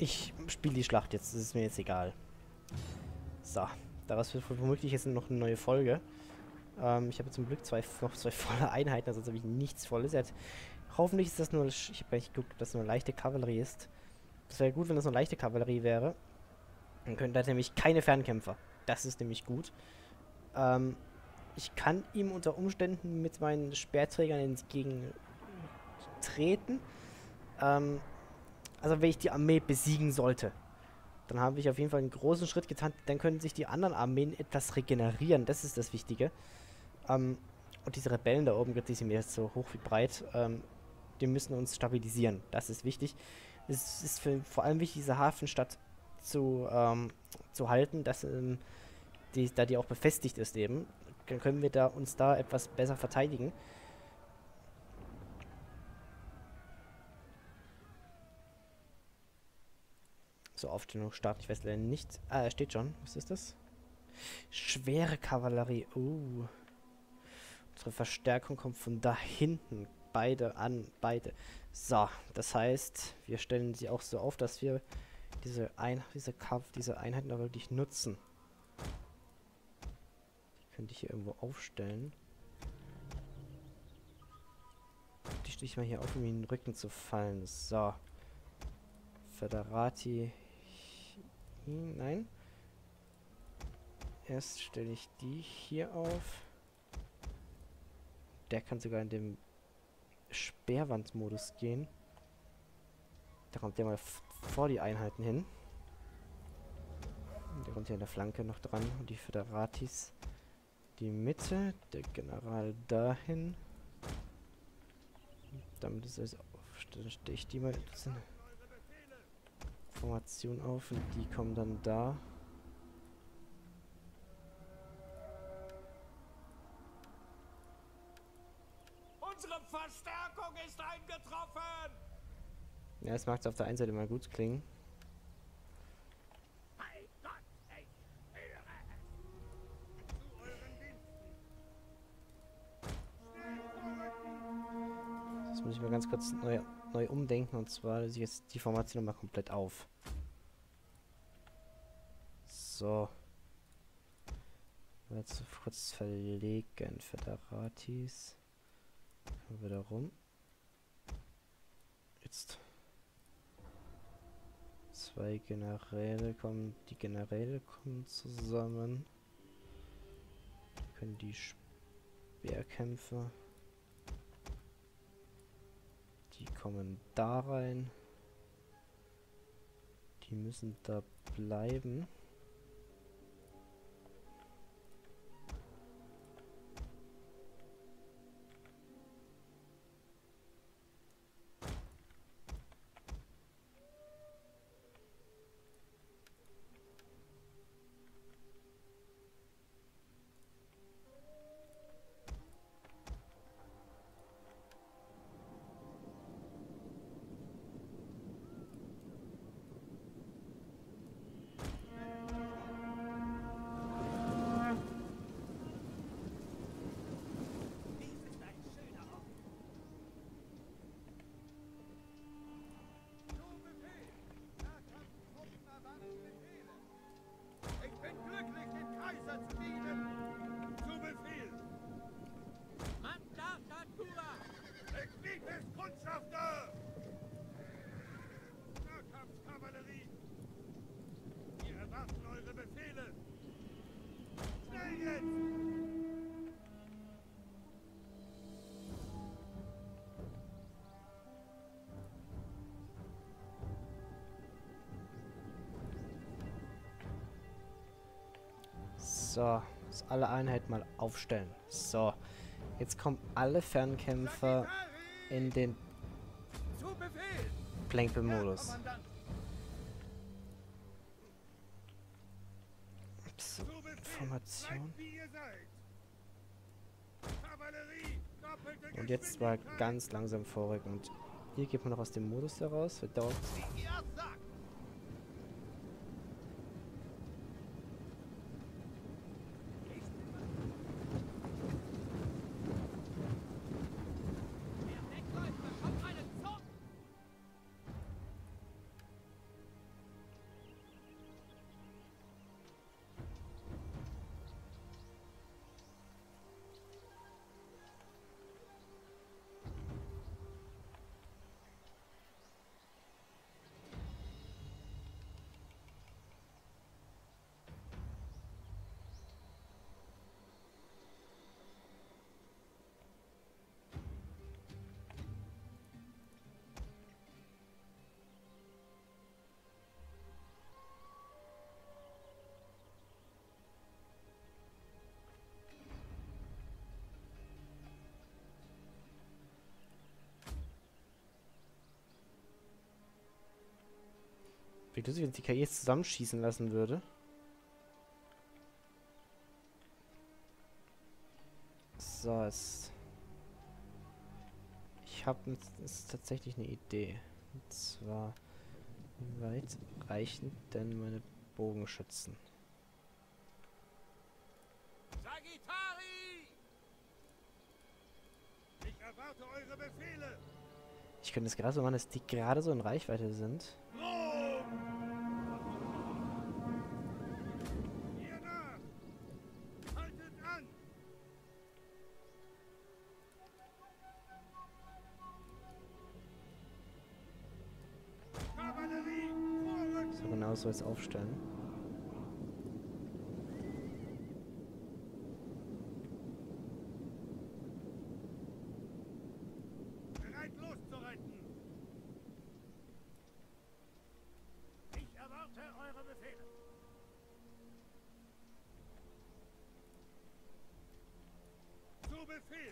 Ich spiele die Schlacht jetzt, das ist mir jetzt egal. So, daraus wird womöglich jetzt noch eine neue Folge. Ich habe zum Glück noch zwei volle Einheiten, also sonst habe ich nichts Volles. Hoffentlich ist das nur... Ich habe nicht geguckt, ob das nur leichte Kavallerie ist. Das wäre gut, wenn das nur leichte Kavallerie wäre. Dann könnten da nämlich keine Fernkämpfer. Das ist nämlich gut. Ich kann ihm unter Umständen mit meinen Speerträgern entgegentreten. Also wenn ich die Armee besiegen sollte, dann habe ich auf jeden Fall einen großen Schritt getan. Dann können sich die anderen Armeen etwas regenerieren. Das ist das Wichtige. Und diese Rebellen da oben, die sind mir jetzt so hoch wie breit, die müssen uns stabilisieren. Das ist wichtig. Es ist vor allem wichtig, diese Hafenstadt zu halten, dass da die auch befestigt ist eben. Dann können wir uns da etwas besser verteidigen. So, Aufstellung starten. Ich weiß leider nicht. Ah, er steht schon. Was ist das? Schwere Kavallerie. Unsere Verstärkung kommt von da hinten. Beide an. Beide. So, das heißt, wir stellen sie auch so auf, dass wir diese Einheiten da wirklich nutzen. Die könnte ich hier irgendwo aufstellen. Die stehe ich mal hier auf, um in den Rücken zu fallen. So. Federati. Nein. Erst stelle ich die hier auf. Der kann sogar in dem Speerwandmodus gehen. Da kommt der mal vor die Einheiten hin. Der kommt hier in der Flanke noch dran. Und die Federatis die Mitte. Der General dahin. Damit ist alles aufstellen. Stehe ich die mal in diese Formation auf. Und die kommen dann da. Unsere Verstärkung ist eingetroffen! Ja, das mag es auf der einen Seite mal gut klingen. Mein Gott, ich höre es! Zu euren Diensten! Das muss ich mal ganz kurz neu umdenken, und zwar löse ich jetzt die Formation nochmal komplett auf. So. Mal zu kurz verlegen, Federatis. Wieder rum. Jetzt. Zwei Generäle kommen. Die Generäle kommen zusammen. Wir können die Speerkämpfer. Die kommen da rein. Die müssen da bleiben. So, muss alle Einheiten mal aufstellen. So, jetzt kommen alle Fernkämpfer in den Plänkel-Modus. Formation. Und jetzt mal ganz langsam vorrücken. Und hier geht man noch aus dem Modus heraus. Verdauert. Wie du sie, wenn sie KI jetzt zusammenschießen lassen würde. So, ich habe tatsächlich eine Idee. Und zwar, wie weit reichen denn meine Bogenschützen? Ich erwarte eure Befehle. Ich könnte es gerade so machen, dass die gerade so in Reichweite sind. So, genau so jetzt aufstellen. Bereit loszureiten! Ich erwarte eure Befehle! Zu Befehl!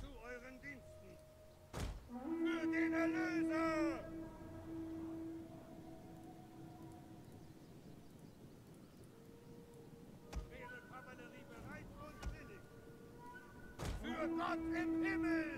Zu euren Diensten. Für den Erlöser. Wäre Kavallerie bereit und willig. Für Gott im Himmel.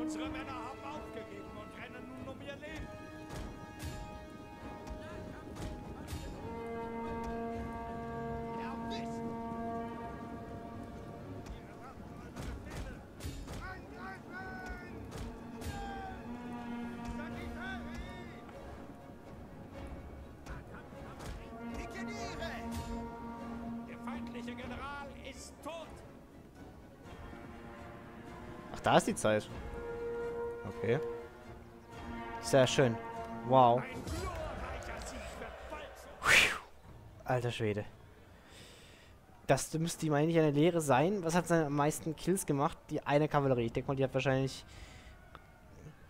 Unsere Männer haben aufgegeben und rennen nun um ihr Leben. Der feindliche General ist tot. Ach, da ist die Zeit. Okay. Sehr schön. Wow. Alter Schwede. Das müsste ihm eigentlich eine Lehre sein. Was hat seine am meisten Kills gemacht? Die eine Kavallerie. Ich denke mal, die hat wahrscheinlich...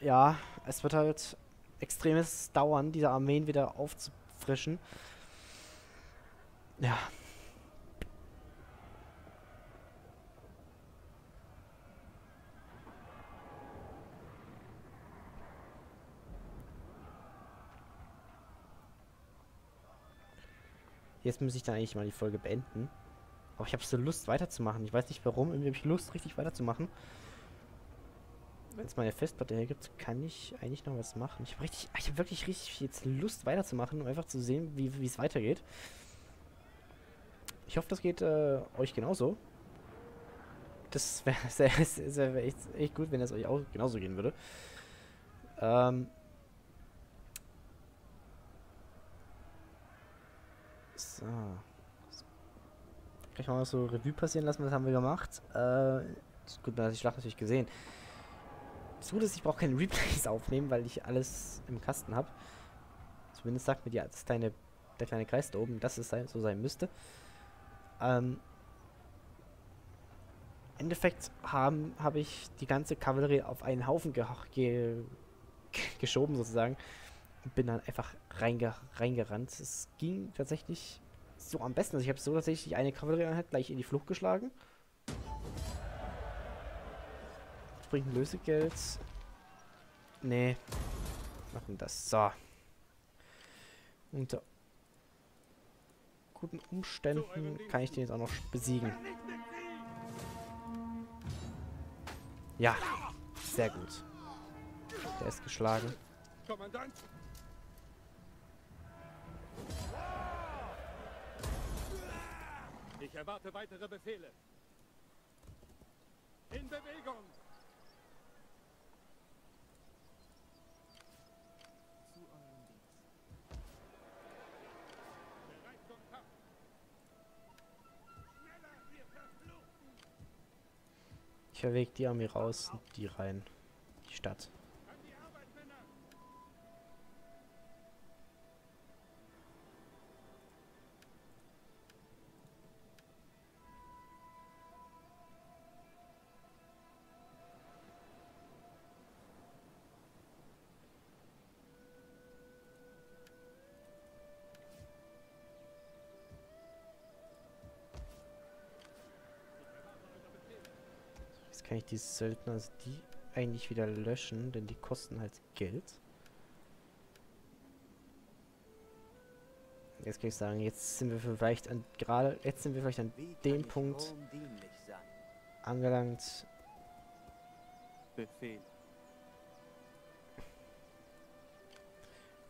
Ja, es wird halt extremes dauern, diese Armeen wieder aufzufrischen. Ja. Jetzt muss ich dann eigentlich mal die Folge beenden. Aber ich habe so Lust weiterzumachen. Ich weiß nicht warum. Irgendwie habe ich Lust richtig weiterzumachen. Wenn es meine Festplatte hergibt, kann ich eigentlich noch was machen. Ich habe wirklich richtig jetzt Lust weiterzumachen, um einfach zu sehen, wie es weitergeht. Ich hoffe, das geht euch genauso. Das wäre echt gut, wenn das euch auch genauso gehen würde. So. Vielleicht mal so Revue passieren lassen, was haben wir gemacht. Gut, man hat die Schlacht natürlich gesehen. Das Gute ist, ich brauche keine Replays aufnehmen, weil ich alles im Kasten habe. Zumindest sagt mir die, der kleine Kreis da oben, dass es so sein müsste. Im Endeffekt habe ich die ganze Kavallerie auf einen Haufen geschoben sozusagen. Und bin dann einfach reingerannt. Es ging tatsächlich so am besten. Also ich habe so tatsächlich eine Kavallerieeinheit gleich in die Flucht geschlagen. Bringt Lösegeld. Nee. Machen das. So. Unter guten Umständen kann ich den jetzt auch noch besiegen. Ja. Sehr gut. Der ist geschlagen. Ich erwarte weitere Befehle. In Bewegung. Ich verwege die Armee raus und die rein. Die Stadt. Kann ich die Söldner, also die eigentlich wieder löschen, denn die kosten halt Geld. Jetzt kann ich sagen, jetzt sind wir vielleicht an dem Punkt angelangt. Befehl.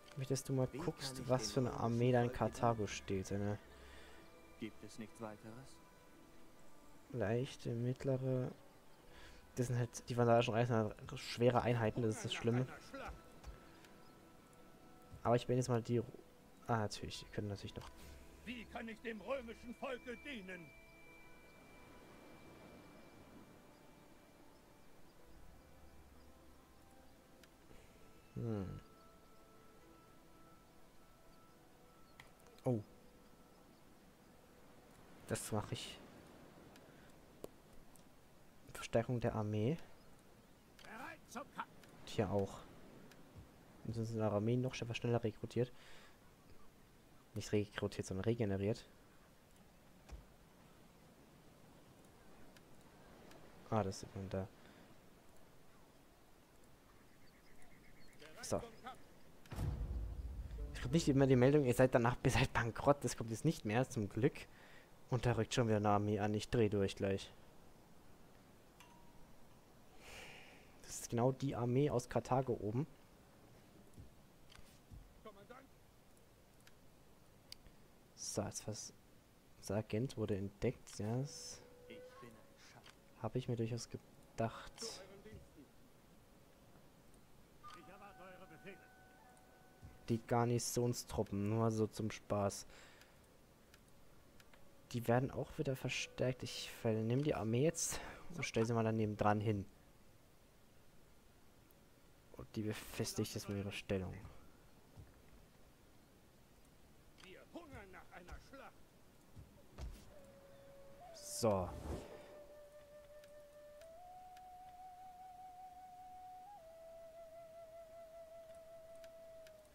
Ich möchte, dass du mal guckst, was für eine Armee da in Karthago steht. Eine gibt es nichts weiteres? Leichte, mittlere. Das sind halt die vandalischen Reiter, schwere Einheiten, das ist das Schlimme. Aber ich bin jetzt mal die. Ah, natürlich, die können natürlich noch. Wie kann ich dem römischen Volke dienen? Hm. Oh. Das mache ich. Verstärkung der Armee. Und hier auch. Und sonst sind die Armeen noch schneller rekrutiert. Nicht rekrutiert, sondern regeneriert. Ah, das sieht man da. So. Es kommt nicht immer die Meldung, ihr seid danach, ihr seid bankrott. Das kommt jetzt nicht mehr, zum Glück. Und da rückt schon wieder eine Armee an. Ich drehe durch gleich. Genau die Armee aus Karthago oben. So, jetzt was. Unser Agent wurde entdeckt. Ja, das habe ich mir durchaus gedacht. Die Garnisonstruppen, nur so zum Spaß. Die werden auch wieder verstärkt. Ich nehme die Armee jetzt und stelle sie mal daneben dran hin. Die befestigt jetzt mal ihre Stellung. Wir hungern nach einer Schlacht. So.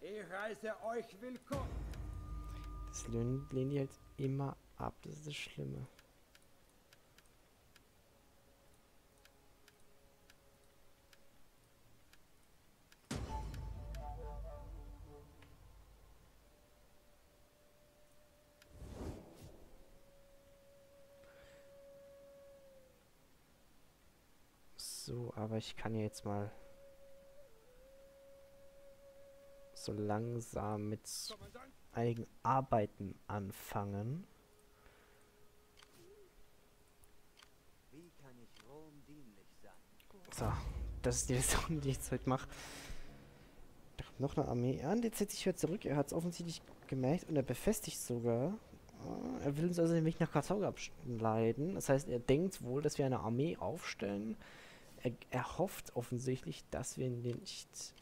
Ich heiße euch willkommen. Das lehnen die halt immer ab, das ist das Schlimme. So, aber ich kann ja jetzt mal so langsam mit einigen Arbeiten anfangen. Wie kann ich Rom dienlich sein? So, das ist die Mission, die ich jetzt heute mache. Noch eine Armee. Ja, und jetzt zieht sich wieder zurück. Er hat es offensichtlich gemerkt und er befestigt sogar. Er will uns also den Weg nach Karthago abschneiden. Das heißt, er denkt wohl, dass wir eine Armee aufstellen. Er hofft offensichtlich, dass wir nicht...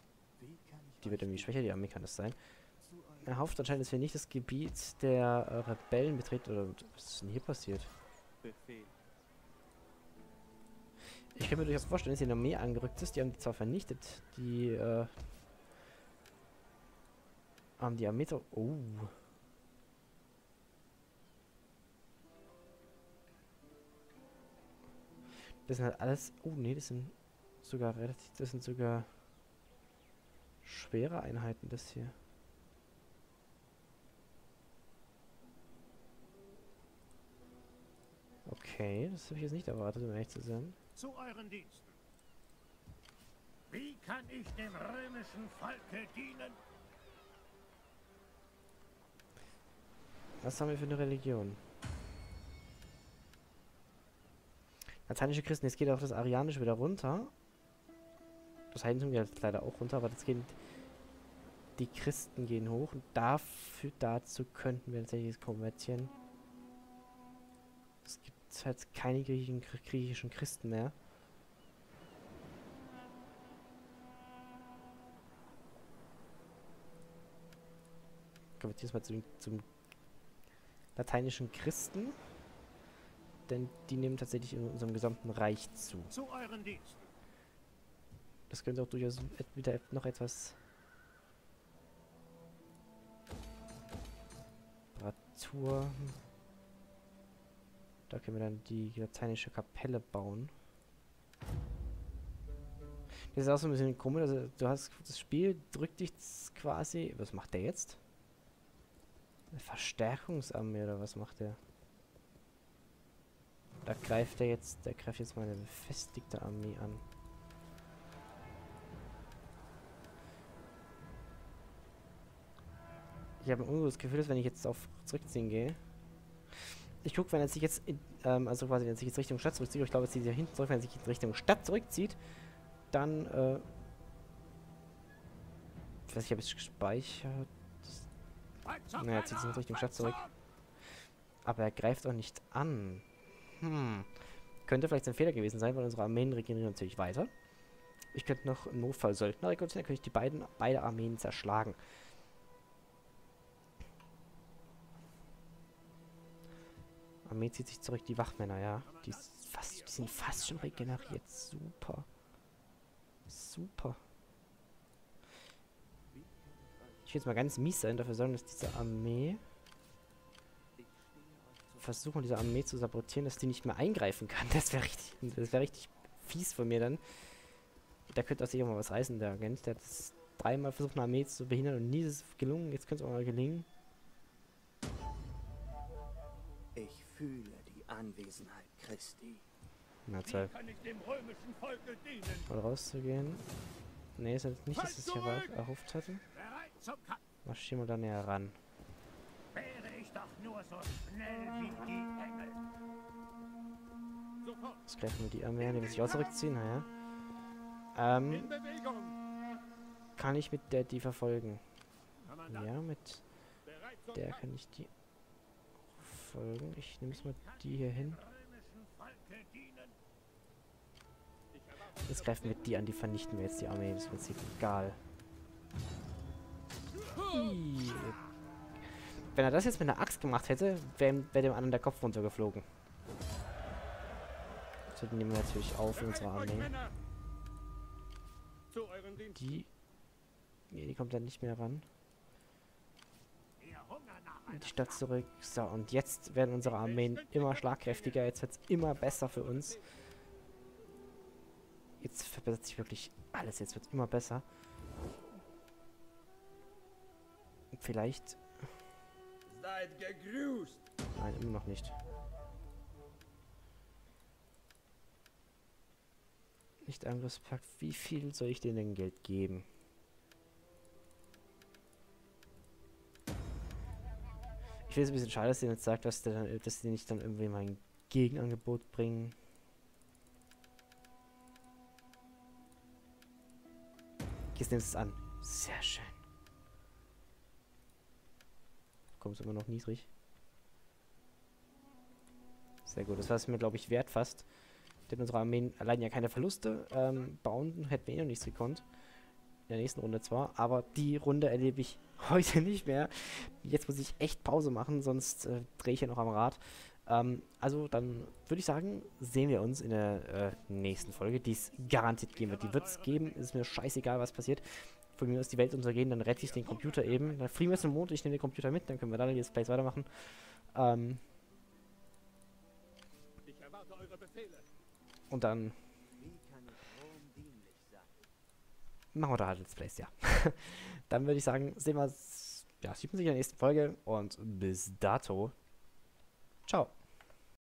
Die wird irgendwie schwächer, die Armee kann das sein. Er hofft anscheinend, dass wir nicht das Gebiet der Rebellen betreten. Oder was ist denn hier passiert? Ich kann mir durchaus vorstellen, dass hier eine Armee angerückt ist. Die haben die zwar vernichtet, die... haben die Armee... Oh... Das sind halt alles... Oh ne, das sind sogar relativ... Das sind sogar schwere Einheiten, das hier. Okay, das habe ich jetzt nicht erwartet, um ehrlich zu sein. Zu euren Diensten. Wie kann ich dem römischen Volke dienen? Was haben wir für eine Religion? Lateinische Christen, jetzt geht auch das Arianische wieder runter. Das Heidentum geht leider auch runter, aber jetzt gehen die Christen gehen hoch. Und dafür, dazu könnten wir tatsächlich konvertieren. Es gibt halt keine griechischen Christen mehr. Konvertieren wir mal zum lateinischen Christen. Denn die nehmen tatsächlich in unserem gesamten Reich zu. Zu euren Diensten. Das könnte auch durchaus wieder noch etwas Reparatur. Da können wir dann die lateinische Kapelle bauen. Das ist auch so ein bisschen komisch. Also du hast das Spiel drückt dich quasi. Was macht der jetzt? Eine Verstärkungsarmee oder was macht der? Da greift er jetzt, der greift jetzt meine befestigte Armee an. Ich habe ein ungutes Gefühl, dass wenn ich jetzt auf zurückziehen gehe. Ich gucke, wenn er sich jetzt, also quasi, wenn er sich jetzt Richtung Stadt zurückzieht, ich glaube, es zieht sich hinten zurück, wenn er sich jetzt Richtung Stadt zurückzieht, dann, ich weiß nicht, ob ich es gespeichert. Naja, er zieht sich nicht Richtung Stadt zurück. Aber er greift auch nicht an. Könnte vielleicht ein Fehler gewesen sein, weil unsere Armeen regenerieren natürlich weiter. Ich könnte noch im Notfall Söldner rekrutieren, dann könnte ich die beide Armeen zerschlagen. Armee zieht sich zurück, die Wachmänner, ja. Die sind fast schon regeneriert. Super. Super. Ich will jetzt mal ganz mies sein, dafür sorgen, dass diese Armee... versuchen, diese Armee zu sabotieren, dass die nicht mehr eingreifen kann. Das wäre richtig fies von mir dann. Da könnte auch sich auch mal was reißen, der Agent. Der hat das dreimal versucht, eine Armee zu behindern und nie ist es gelungen. Jetzt könnte es auch mal gelingen. Ich fühle die Anwesenheit Christi. Na, Zeit. Mal rauszugehen. Ne, ist halt nicht, dass es hier erhofft hatte. Marschieren wir da näher ran. Doch nur so schnell wie die Engel. Jetzt greifen wir die Armee an, die muss ich auch zurückziehen, naja. Kann ich mit der die verfolgen? Ja, mit der kann ich die verfolgen. Ich nehme jetzt mal die hier hin. Jetzt greifen wir die an, die vernichten wir jetzt die Armee, das ist im Prinzip egal. Wenn er das jetzt mit einer Axt gemacht hätte, wäre dem anderen der Kopf runtergeflogen. Das nehmen wir natürlich auf in unserer Armee. Die kommt dann nicht mehr ran. Die Stadt zurück. So, und jetzt werden unsere Armeen immer schlagkräftiger. Jetzt wird es immer besser für uns. Jetzt verbessert sich wirklich alles. Jetzt wird es immer besser. Und vielleicht... gegrüßt. Nein, immer noch nicht. Nicht-Angriffspakt. Wie viel soll ich denen denn Geld geben? Ich finde es ein bisschen schade, dass ihr jetzt sagt, dass die nicht dann irgendwie mal ein Gegenangebot bringen. Jetzt nimmst du es an. Sehr schön. Kommst immer noch niedrig. Sehr gut. Das war es mir, glaube ich, wert fast. Denn unsere Armeen allein ja keine Verluste bauen. Hätten wir eh noch nichts gekonnt. In der nächsten Runde zwar. Aber die Runde erlebe ich heute nicht mehr. Jetzt muss ich echt Pause machen, sonst drehe ich ja noch am Rad. Also dann würde ich sagen, sehen wir uns in der nächsten Folge, die es garantiert geben wird. Die wird es geben. Ist mir scheißegal, was passiert. Von mir aus die Welt untergehen, dann rette ich den Computer eben. Dann fliegen wir zum Mond, ich nehme den Computer mit, dann können wir da die Displays weitermachen. Ich erwarte eure Befehle. Und dann machen wir da halt Let's Plays, ja. Dann würde ich sagen, sehen wir uns, ja, sieht man sich in der nächsten Folge und bis dato. Ciao.